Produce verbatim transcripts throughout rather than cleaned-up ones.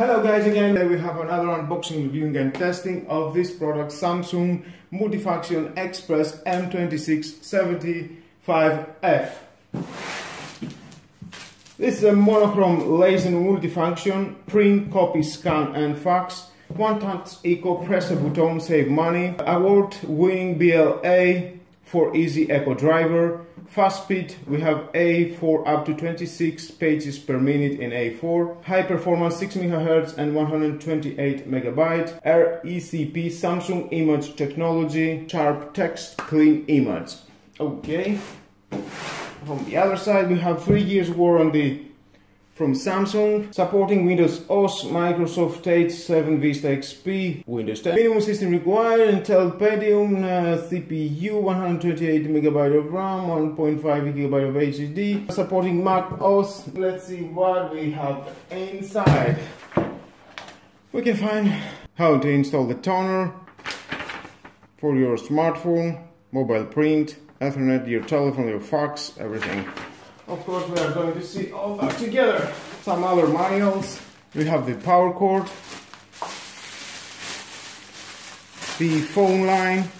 Hello guys, again today we have another unboxing, reviewing and testing of this product, Samsung MultiFunction Express M two six seven five F. This is a monochrome laser multifunction, print, copy, scan and fax, one-touch eco, press a button, save money, award-winning B L A for easy eco driver, fast speed we have A four up to twenty-six pages per minute in A four, high performance six megahertz and one hundred twenty-eight megabyte, R E C P Samsung image technology, sharp text, clean image. Okay, on the other side we have three years warranty from Samsung, supporting Windows O S, Microsoft Edge, seven Vista X P, Windows ten. Minimum system required: Intel Pentium, uh, C P U, one hundred twenty-eight megabytes of RAM, one point five gigabytes of H D D, supporting Mac O S. Let's see what we have inside. We can find how to install the toner for your smartphone, mobile print, Ethernet, your telephone, your fax, everything. Of course, we are going to see all that together. Some other manuals. We have the power cord, the phone line,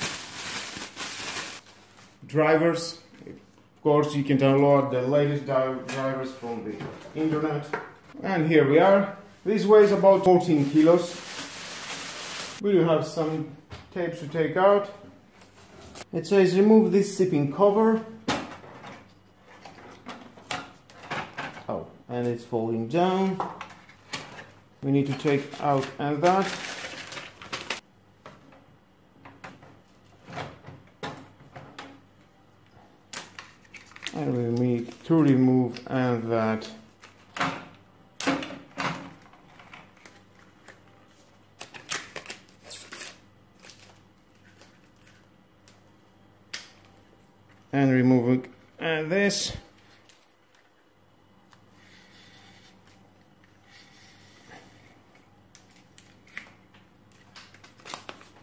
drivers. Of course, you can download the latest drivers from the internet. And here we are. This weighs about fourteen kilos. We do have some tapes to take out. It says remove this shipping cover. Oh, and it's falling down. We need to take out and that. And we need to remove and that. And remove and this. Of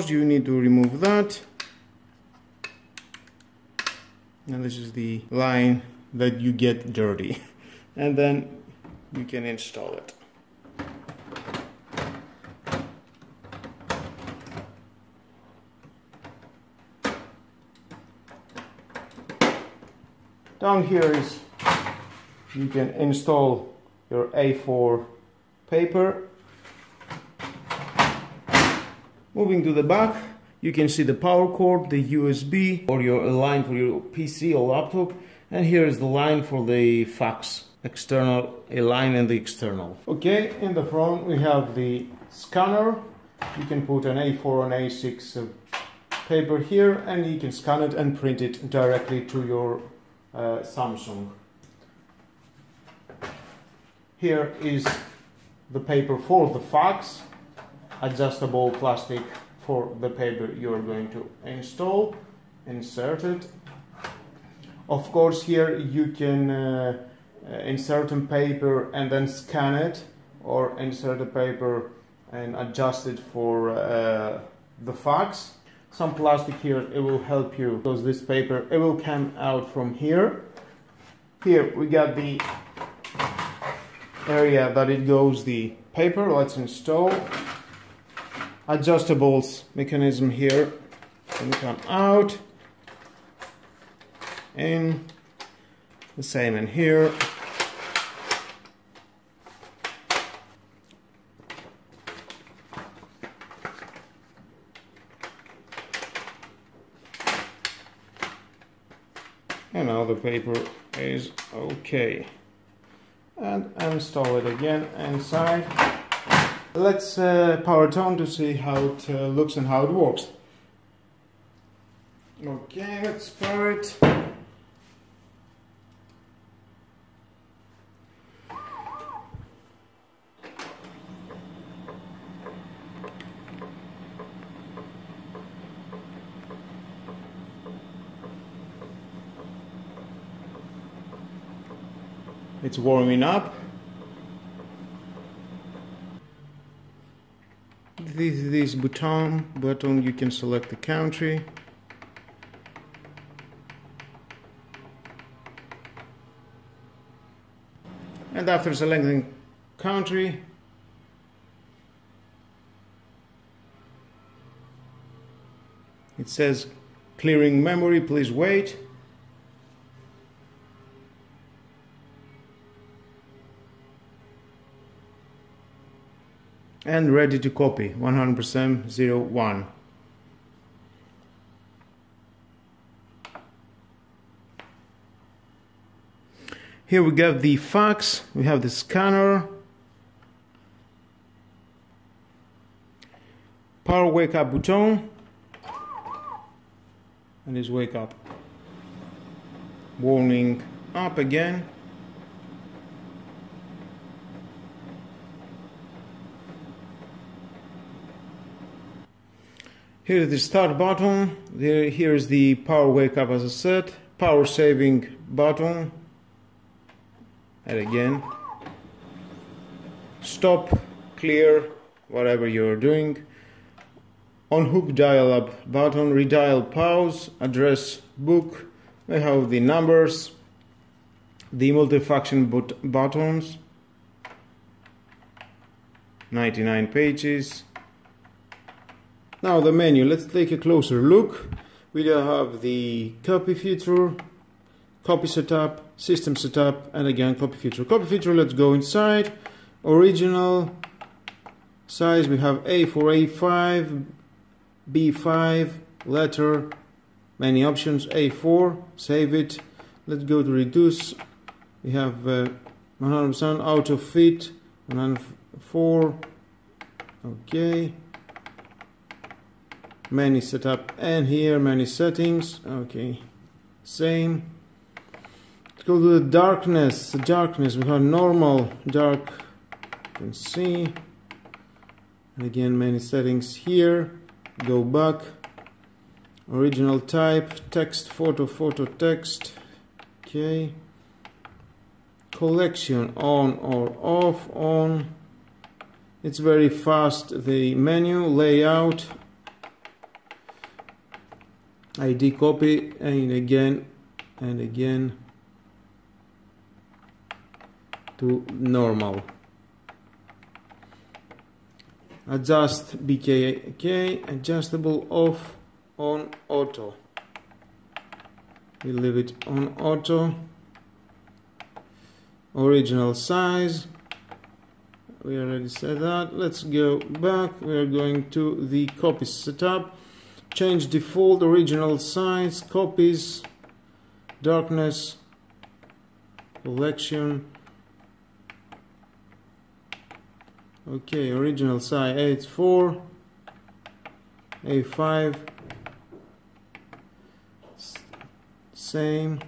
course, you need to remove that, and this is the line that you get dirty, and then you can install it. Down here is you can install your A four paper. Moving to the back, you can see the power cord, the U S B, or your line for your P C or laptop. And here is the line for the fax, external, a line and the external. Okay, in the front we have the scanner. You can put an A four or an A six paper here, and you can scan it and print it directly to your uh, Samsung. Here is the paper for the fax. Adjustable plastic for the paper you're going to install, insert it. Of course, here you can uh, insert a paper and then scan it, or insert a paper and adjust it for uh, the fax. Some plastic here, it will help you, because this paper, it will come out from here. Here we got the area that it goes the paper. Let's install. Adjustables mechanism here, and come out, in the same in here. And now the paper is okay. And install it again inside. Let's uh, power it on to see how it uh, looks and how it works. Okay, let's power it. It's warming up. This this button button you can select the country. and after selecting country, it says clearing memory, please wait. And ready to copy, one hundred percent zero one. Here we got the fax, we have the scanner, power wake up button, and it's wake up. Warning up again. Here is the start button, there, here is the power wake up as I said, power saving button, and again, stop, clear, whatever you're doing, unhook dial up button, redial pause, address book, we have the numbers, the multifunction but buttons, ninety-nine pages. Now the menu, let's take a closer look. We do have the copy feature, copy setup, system setup, and again copy feature. Copy feature, let's go inside. Original size, we have A four, A five, B five, letter, many options, A four, save it. Let's go to reduce, we have one hundred percent uh, out of fit, one hundred four, okay. Many setup, and here many settings, okay, same. Let's go to the darkness. The darkness, we have normal, dark, you can see, and again many settings here. Go back, original type, text, photo, photo, text, okay. Collection, on or off, on. It's very fast, the menu, layout, I D copy, and again and again to normal. Adjust B K K, adjustable off, on, auto. We leave it on auto. Original size, we already said that. Let's go back. We are going to the copy setup. Change default, original size, copies, darkness, collection. Okay, original size A four, A five, same.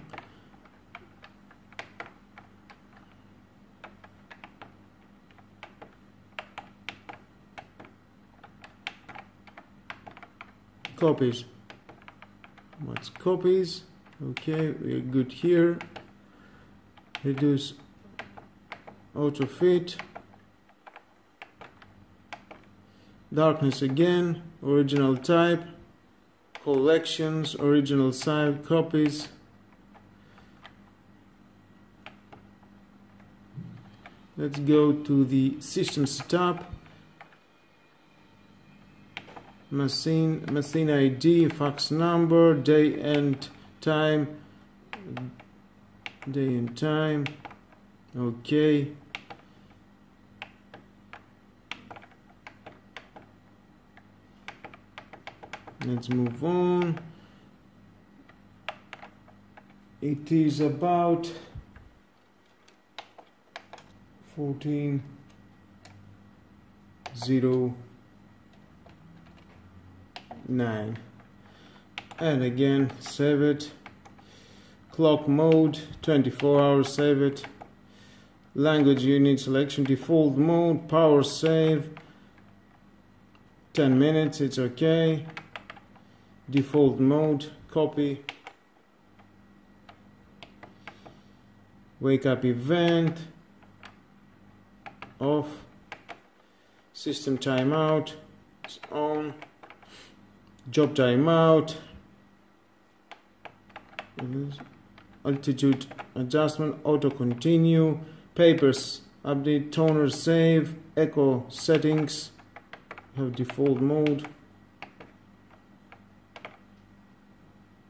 Copies, what's copies, okay, we're good here, reduce, auto fit, darkness again, original type, collections, original size, copies, let's go to the system setup. Machine, machine I D, fax number, day and time, day and time, okay. Let's move on. It is about fourteen zero. nine, and again save it. Clock mode twenty-four hours, save it. Language you need selection, default mode, power save ten minutes, it's okay. Default mode, copy, wake up event off, system timeout it's on, job timeout, altitude adjustment, auto continue, papers, update toner, save, echo, settings, have default mode,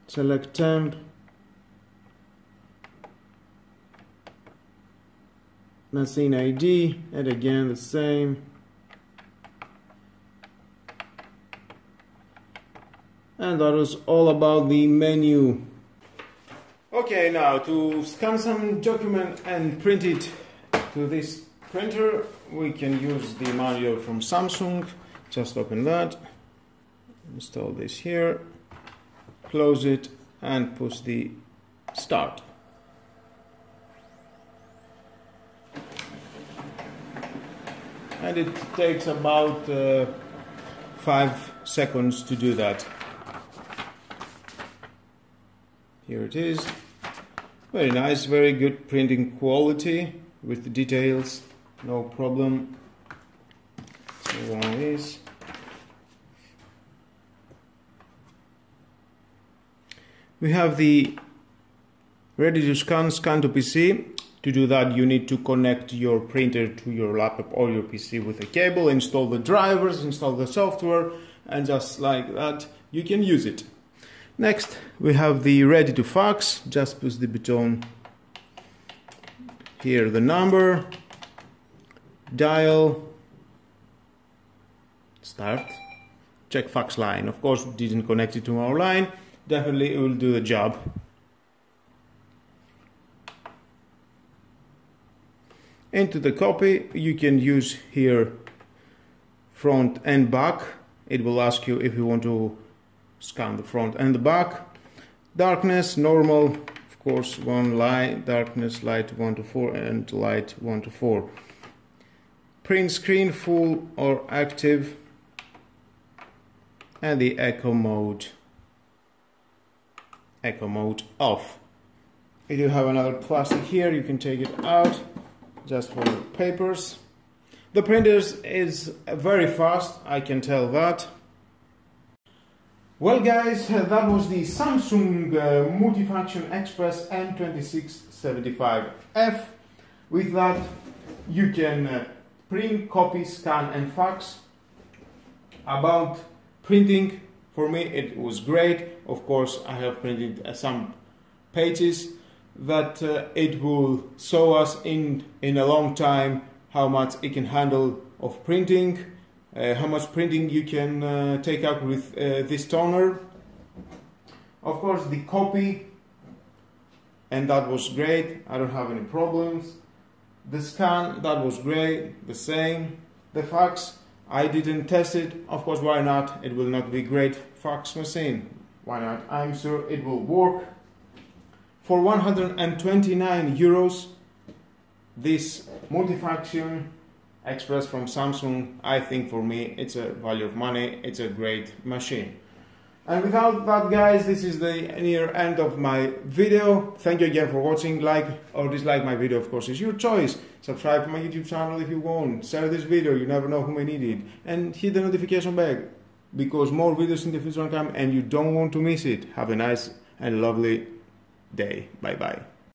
select temp, machine I D, and again the same. And that was all about the menu. Okay, now to scan some document and print it to this printer, we can use the manual from Samsung. Just open that, install this here, close it, and push the start. And it takes about uh, five seconds to do that. Here it is. Very nice, very good printing quality with the details, no problem. Let's move on this. We have the ready to scan, scan to P C. To do that, you need to connect your printer to your laptop or your P C with a cable, install the drivers, install the software, and just like that, you can use it. Next, we have the ready to fax. Just push the button, here the number, dial, start, check fax line. Of course, we didn't connect it to our line, definitely it will do the job. Into the copy, you can use here front and back. It will ask you if you want to scan the front and the back. Darkness, normal, of course, one light, darkness, light one to four, and light one to four. Print screen, full or active, and the echo mode, echo mode off. If you have another plastic here, you can take it out just for the papers. The printers is very fast, I can tell that. Well guys, that was the Samsung uh, MultiFunction Express M two six seven five F. With that, you can uh, print, copy, scan and fax. About printing, for me it was great. Of course, I have printed uh, some pages that uh, it will show us in, in a long time how much it can handle of printing. Uh, how much printing you can uh, take out with uh, this toner. Of course, the copy, and that was great, I don't have any problems. The scan, that was great, the same. The fax, I didn't test it, of course, why not, it will not be great fax machine, why not, I'm sure it will work. For one hundred twenty-nine euros, this MultiFunction Express from Samsung, I think for me it's a value of money, it's a great machine. And without that guys, this is the near end of my video. Thank you again for watching. Like or dislike my video, of course, is your choice. Subscribe to my YouTube channel if you want, share this video, you never know who may need it, and hit the notification bell, because more videos in the future will come and you don't want to miss it. Have a nice and lovely day. Bye bye.